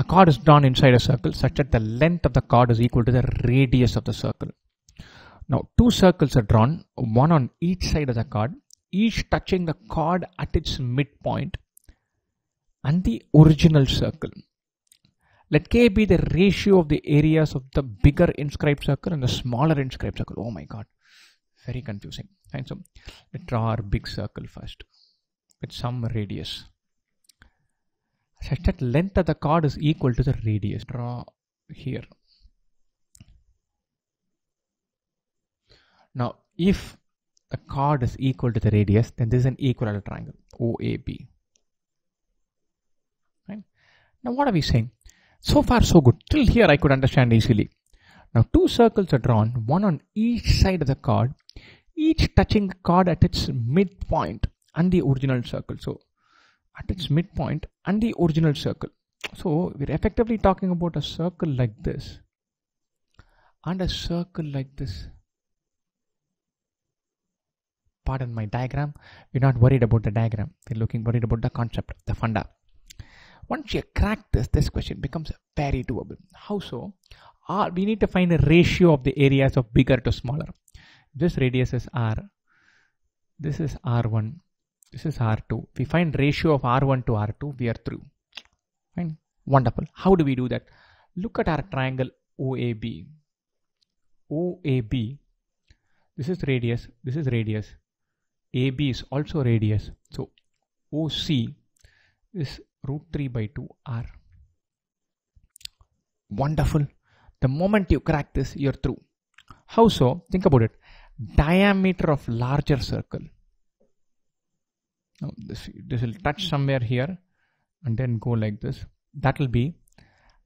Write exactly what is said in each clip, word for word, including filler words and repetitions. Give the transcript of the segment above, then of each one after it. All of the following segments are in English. A chord is drawn inside a circle such that the length of the chord is equal to the radius of the circle. Now two circles are drawn, one on each side of the chord, each touching the chord at its midpoint and the original circle. Let K be the ratio of the areas of the bigger inscribed circle and the smaller inscribed circle. Oh my god, very confusing. Fine, so let's draw our big circle first with some radius. Such that length of the chord is equal to the radius. Draw here. Now, if the chord is equal to the radius, then this is an equilateral triangle, O A B. Right? Now, what are we saying? So far, so good. Till here, I could understand easily. Now, two circles are drawn, one on each side of the chord, each touching the chord at its midpoint and the original circle. So, at its midpoint and the original circle. So, we're effectively talking about a circle like this and a circle like this. Pardon my diagram. We're not worried about the diagram. We're looking worried about the concept, the funda. Once you crack this, this question becomes very doable. How so? R, we need to find a ratio of the areas of bigger to smaller. This radius is R. This is R one. This is R two. We find ratio of R one to R two. We are through. Fine. Wonderful. How do we do that? Look at our triangle O A B. O A B. This is radius. This is radius. A B is also radius. So O C is root three by two R. Wonderful. The moment you crack this, you're through. How so? Think about it. Diameter of larger circle. Now this, this will touch somewhere here and then go like this. That will be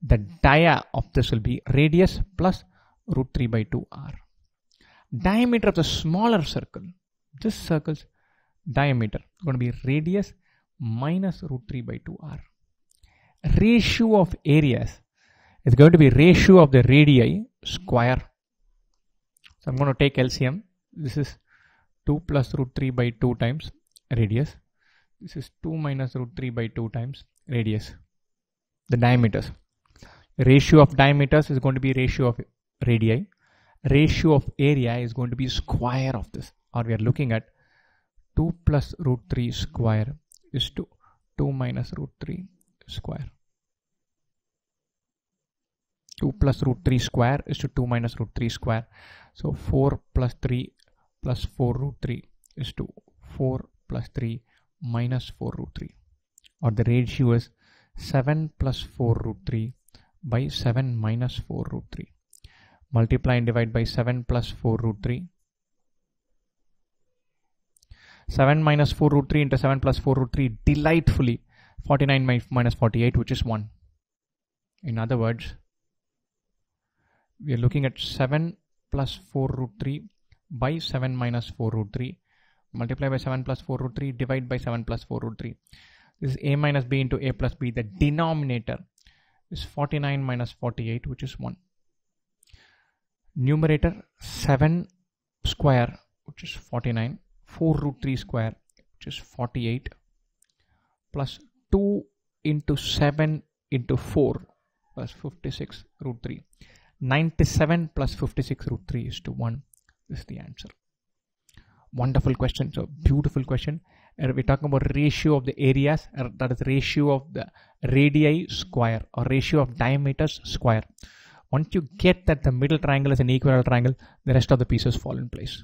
the dia of this will be radius plus root three by two R. Diameter of the smaller circle, this circle's diameter is going to be radius minus root three by two R. Ratio of areas is going to be ratio of the radii square. So I'm going to take L C M. This is two plus root three by two times radius. This is two minus root three by two times radius, the diameters. Ratio of diameters is going to be ratio of radii. Ratio of area is going to be square of this, or we are looking at two plus root three square is to two minus root three square. two plus root three square is to two minus root three square. So four plus three plus four root three is to four plus three minus four root three, or the ratio is seven plus four root three by seven minus four root three. Multiply and divide by seven plus four root three. seven minus four root three into seven plus four root three, delightfully forty-nine minus forty-eight, which is one. In other words, we are looking at seven plus four root three by seven minus four root three. Multiply by seven plus four root three, divide by seven plus four root three. This is a minus b into a plus b. The denominator is forty-nine minus forty-eight, which is one. Numerator seven square, which is forty-nine. four root three square, which is forty-eight. Plus two into seven into four plus fifty-six root three. ninety-seven plus fifty-six root three is to one. This is the answer. Wonderful question. So beautiful question. We're talking about ratio of the areas, that is ratio of the radii square, or ratio of diameters square. Once you get that the middle triangle is an equilateral triangle, the rest of the pieces fall in place.